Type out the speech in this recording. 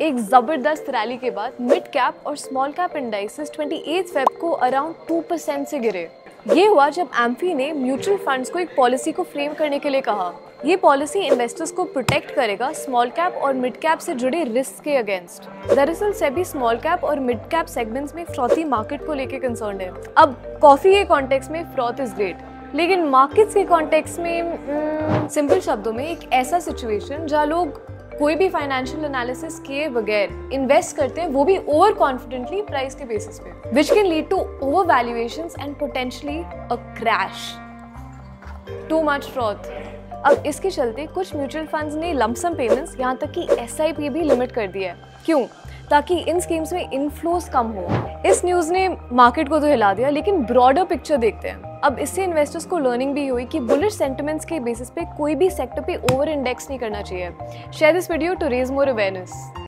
एक ज़बरदस्त रैली के बाद मिड कैप और स्मॉल कैप इंडेक्सेस 28 फेब को अराउंड 2% से गिरे। ये हुआ जब एम्फी ने म्यूचुअल फंड्स को एक पॉलिसी को फ्रेम करने के लिए कहा। ये पॉलिसी इन्वेस्टर्स को प्रोटेक्ट करेगा स्मॉल कैप और मिड कैप से जुड़े रिस्क के अगेंस्ट। दरअसल सेबी स्मॉल कैप और मिड कैप सेगमेंट्स में फ्रॉथी मार्केट को लेकर कंसर्न है। अब कॉफी के कॉन्टेक्स्ट में फ्रॉथ इज ग्रेट, लेकिन मार्केट्स के कॉन्टेक्स्ट में सिंपल शब्दों में एक ऐसा सिचुएशन जहाँ लोग कोई भी फाइनेंशियल एनालिसिस किए बगैर इन्वेस्ट करते हैं, वो भी ओवर कॉन्फिडेंटली प्राइस के बेसिस पे, which can lead to over valuations and potentially a crash, too much froth. अब इसके चलते कुछ म्यूचुअल फंड्स ने लमसम पेमेंट्स यहाँ तक कि SIP भी लिमिट कर दिया है। क्यों? ताकि इन स्कीम्स में इनफ्लोज कम हो। इस न्यूज़ ने मार्केट को तो हिला दिया, लेकिन ब्रॉडर पिक्चर देखते हैं। अब इससे इन्वेस्टर्स को लर्निंग भी हुई कि बुलिश सेंटिमेंट्स के बेसिस पे कोई भी सेक्टर पे ओवर इंडेक्स नहीं करना चाहिए। Share this video to raise more awareness.